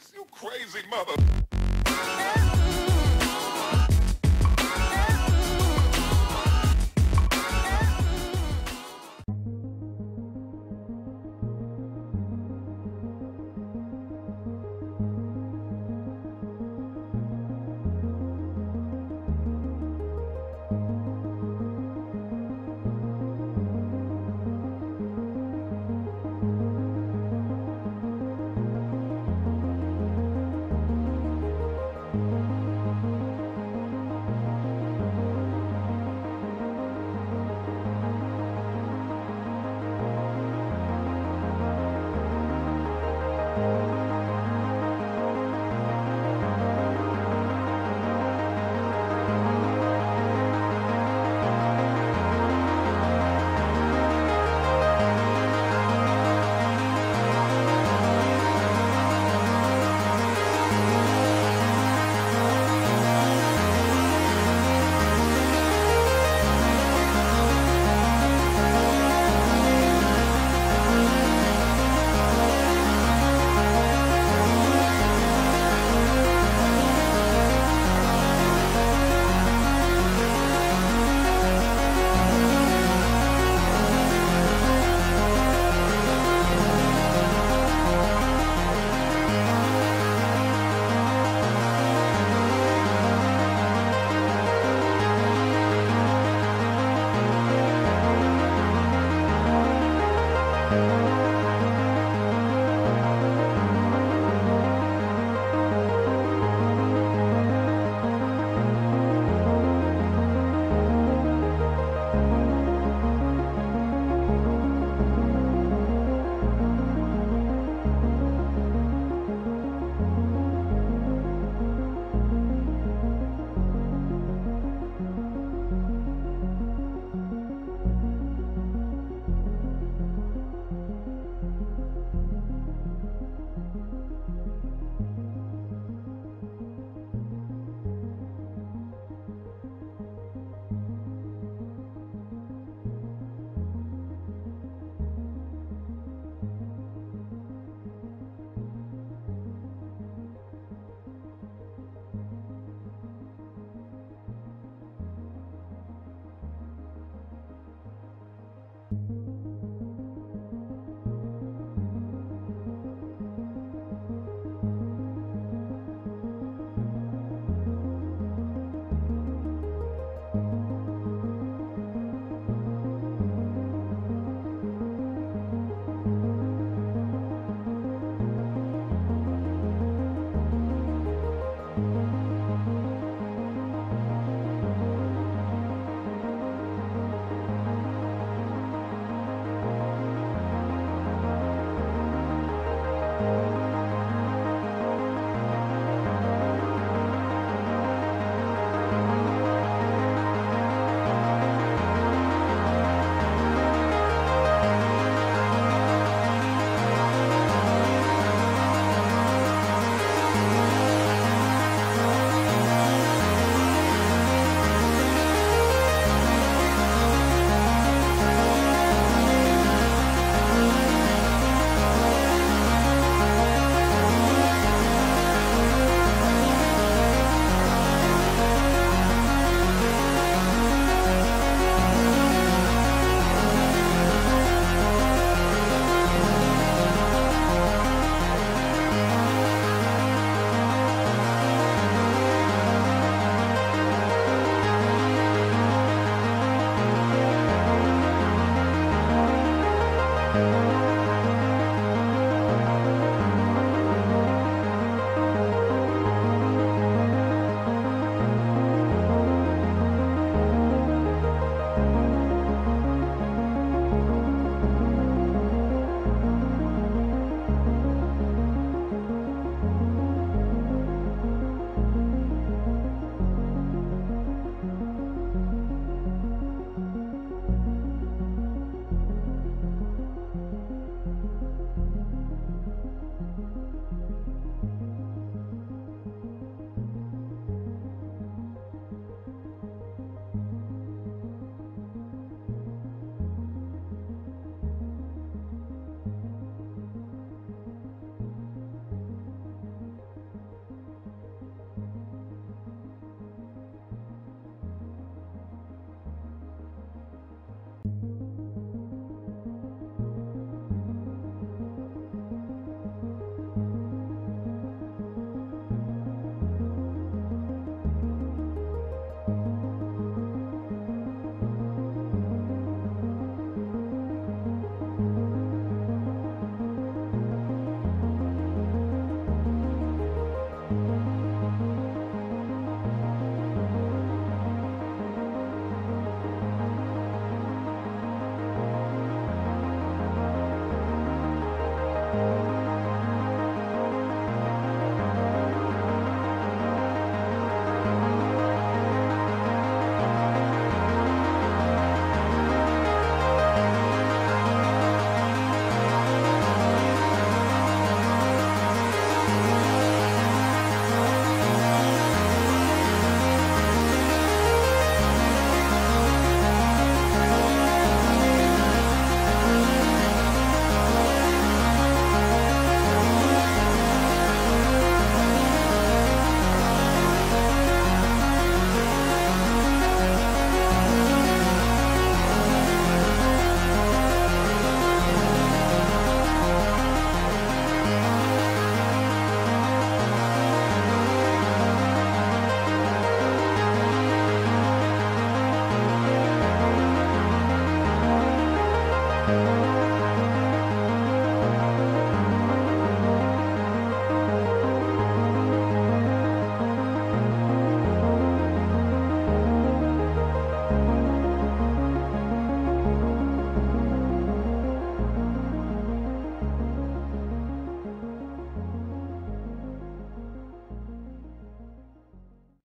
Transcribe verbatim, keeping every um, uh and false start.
It's you crazy mother.